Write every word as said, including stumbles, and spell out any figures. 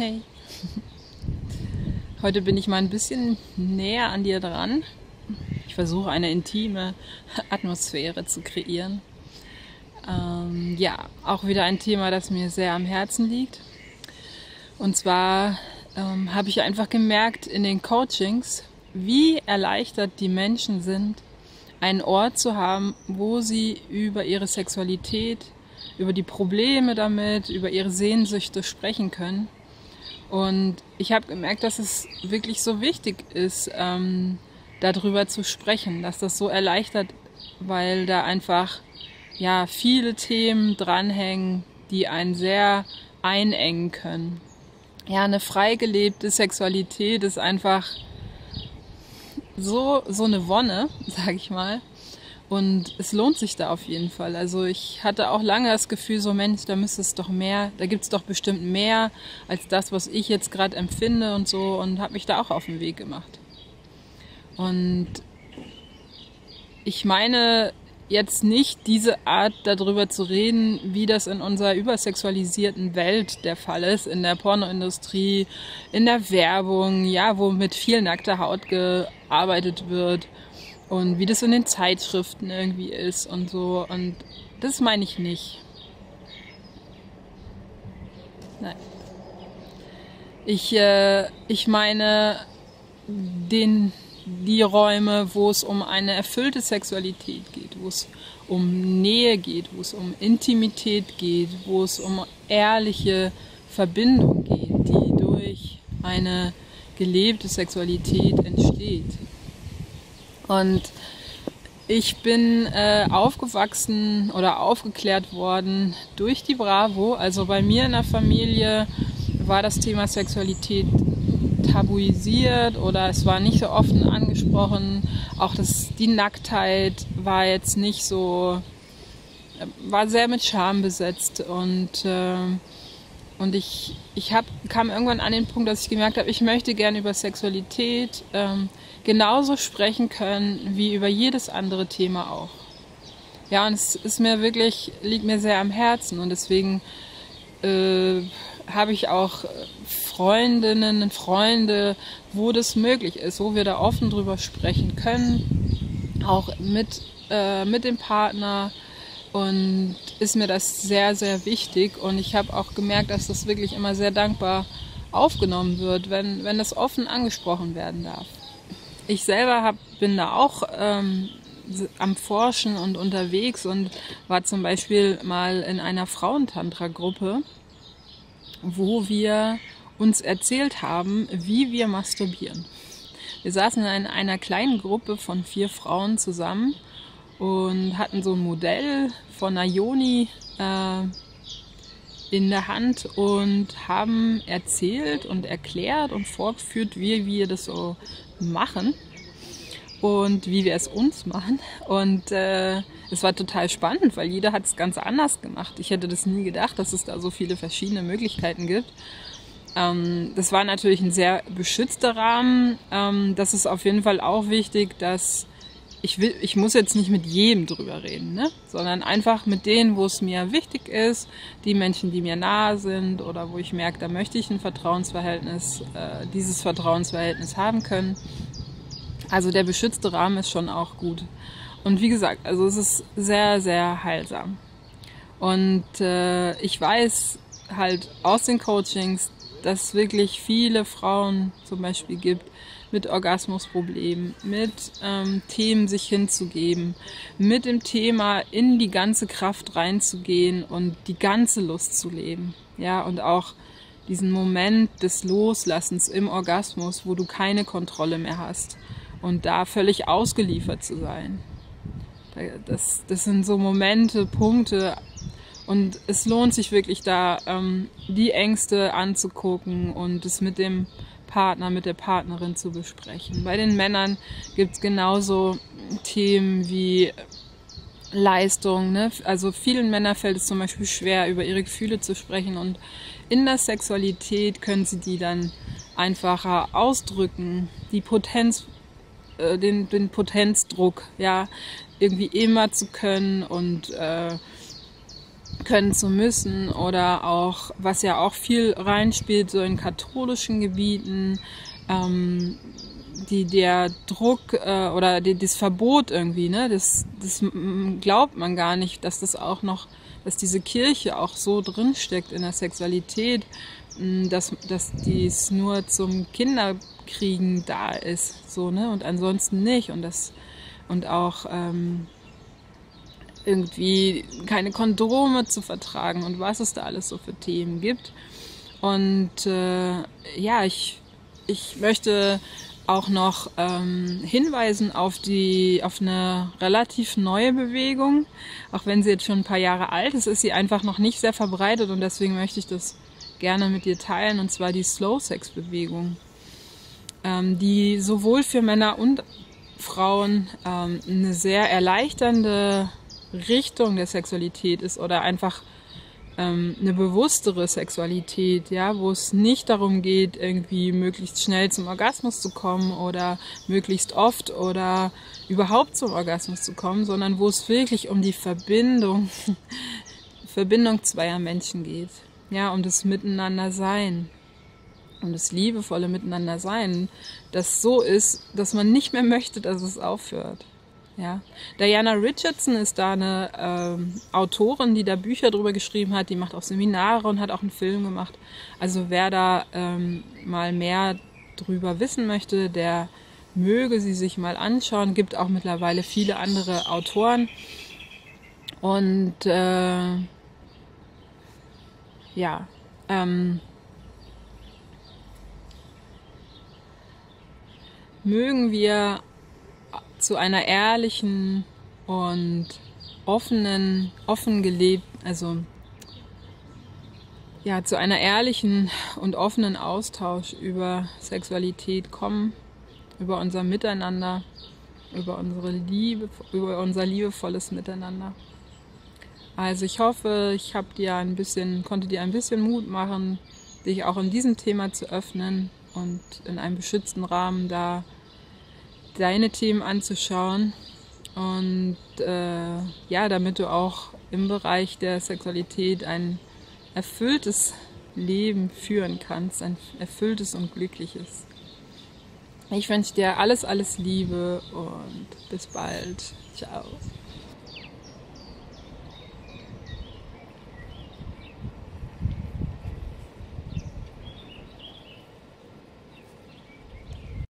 Hey. Heute bin ich mal ein bisschen näher an dir dran. Ich versuche eine intime Atmosphäre zu kreieren. Ähm, ja, auch wieder ein Thema, das mir sehr am Herzen liegt. Und zwar ähm, habe ich einfach gemerkt in den Coachings, wie erleichtert die Menschen sind, einen Ort zu haben, wo sie über ihre Sexualität, über die Probleme damit, über ihre Sehnsüchte sprechen können. Und ich habe gemerkt, dass es wirklich so wichtig ist, ähm, darüber zu sprechen, dass das so erleichtert, weil da einfach ja viele Themen dranhängen, die einen sehr einengen können. Ja, eine frei gelebte Sexualität ist einfach so, so eine Wonne, sag ich mal. Und es lohnt sich da auf jeden Fall. Also ich hatte auch lange das Gefühl, so Mensch, da müsste es doch mehr, da gibt es doch bestimmt mehr als das, was ich jetzt gerade empfinde und so, und habe mich da auch auf den Weg gemacht. Und ich meine jetzt nicht diese Art, darüber zu reden, wie das in unserer übersexualisierten Welt der Fall ist, in der Pornoindustrie, in der Werbung, ja, wo mit viel nackter Haut gearbeitet wird und wie das in den Zeitschriften irgendwie ist und so. Und das meine ich nicht. Nein. Ich, äh, ich meine den... die Räume, wo es um eine erfüllte Sexualität geht, wo es um Nähe geht, wo es um Intimität geht, wo es um ehrliche Verbindung geht, die durch eine gelebte Sexualität entsteht. Und ich bin äh, aufgewachsen oder aufgeklärt worden durch die Bravo. Also bei mir in der Familie war das Thema Sexualität tabuisiert oder es war nicht so offen angesprochen. Auch das, die Nacktheit war jetzt nicht so, war sehr mit Scham besetzt. Und, äh, und ich, ich hab, kam irgendwann an den Punkt, dass ich gemerkt habe, ich möchte gerne über Sexualität ähm, genauso sprechen können wie über jedes andere Thema auch. Ja, und es ist mir wirklich, liegt mir sehr am Herzen, und deswegen äh, habe ich auch Freundinnen und Freunde, wo das möglich ist, wo wir da offen drüber sprechen können, auch mit, äh, mit dem Partner, und ist mir das sehr, sehr wichtig. Und ich habe auch gemerkt, dass das wirklich immer sehr dankbar aufgenommen wird, wenn, wenn das offen angesprochen werden darf. Ich selber hab, bin da auch ähm, am Forschen und unterwegs und war zum Beispiel mal in einer Frauentantra-Gruppe, wo wir uns erzählt haben, wie wir masturbieren. Wir saßen in einer kleinen Gruppe von vier Frauen zusammen und hatten so ein Modell von einer Yoni äh, in der Hand und haben erzählt und erklärt und vorgeführt, wie wir das so machen und wie wir es uns machen. Und äh, es war total spannend, weil jeder hat es ganz anders gemacht. Ich hätte das nie gedacht, dass es da so viele verschiedene Möglichkeiten gibt. Ähm, das war natürlich ein sehr beschützter Rahmen. Ähm, das ist auf jeden Fall auch wichtig, dass ich will, ich muss jetzt nicht mit jedem drüber reden, ne? Sondern einfach mit denen, wo es mir wichtig ist, die Menschen, die mir nahe sind oder wo ich merke, da möchte ich ein Vertrauensverhältnis, äh, dieses Vertrauensverhältnis haben können. Also der beschützte Rahmen ist schon auch gut. Und wie gesagt, also es ist sehr, sehr heilsam. Und äh, ich weiß halt aus den Coachings, dass es wirklich viele Frauen zum Beispiel gibt mit Orgasmusproblemen, mit ähm, Themen sich hinzugeben, mit dem Thema in die ganze Kraft reinzugehen und die ganze Lust zu leben. Ja, und auch diesen Moment des Loslassens im Orgasmus, wo du keine Kontrolle mehr hast. Und da völlig ausgeliefert zu sein. Das, das sind so Momente, Punkte. Und es lohnt sich wirklich da, ähm, die Ängste anzugucken und es mit dem Partner, mit der Partnerin zu besprechen. Bei den Männern gibt es genauso Themen wie Leistung, ne? Also vielen Männern fällt es zum Beispiel schwer, über ihre Gefühle zu sprechen. Und in der Sexualität können sie die dann einfacher ausdrücken, die Potenz Den, den Potenzdruck, ja, irgendwie immer zu können und äh, können zu müssen, oder auch, was ja auch viel reinspielt, so in katholischen Gebieten, ähm, die, der Druck äh, oder die, das Verbot irgendwie, ne, das, das glaubt man gar nicht, dass das auch noch, dass diese Kirche auch so drinsteckt in der Sexualität, dass, dass dies nur zum Kinderkriegen da ist, so, ne, und ansonsten nicht, und das, und auch, ähm, irgendwie keine Kondome zu vertragen und was es da alles so für Themen gibt. Und äh, ja, ich, ich möchte auch noch ähm, hinweisen auf, die, auf eine relativ neue Bewegung, auch wenn sie jetzt schon ein paar Jahre alt ist, ist sie einfach noch nicht sehr verbreitet, und deswegen möchte ich das gerne mit dir teilen, und zwar die Slow-Sex-Bewegung, ähm, die sowohl für Männer und Frauen ähm, eine sehr erleichternde Richtung der Sexualität ist, oder einfach ähm, eine bewusstere Sexualität, ja, wo es nicht darum geht, irgendwie möglichst schnell zum Orgasmus zu kommen oder möglichst oft oder überhaupt zum Orgasmus zu kommen, sondern wo es wirklich um die Verbindung, Verbindung zweier Menschen geht, ja, um das Miteinandersein, um das liebevolle Miteinandersein, das so ist, dass man nicht mehr möchte, dass es aufhört. Ja. Diana Richardson ist da eine ähm, Autorin, die da Bücher drüber geschrieben hat, die macht auch Seminare und hat auch einen Film gemacht. Also wer da ähm, mal mehr drüber wissen möchte, der möge sie sich mal anschauen. Gibt auch mittlerweile viele andere Autoren. Und äh, ja, ähm, mögen wir zu einer ehrlichen und offenen, offen gelebt, also ja, zu einer ehrlichen und offenen Austausch über Sexualität kommen, über unser Miteinander, über unsere Liebe, über unser liebevolles Miteinander. Also ich hoffe, ich habe dir ein bisschen, konnte dir ein bisschen Mut machen, dich auch in diesem Thema zu öffnen und in einem beschützten Rahmen da deine Themen anzuschauen, und äh, ja, damit du auch im Bereich der Sexualität ein erfülltes Leben führen kannst, ein erfülltes und glückliches. Ich wünsche dir alles, alles Liebe und bis bald. Ciao.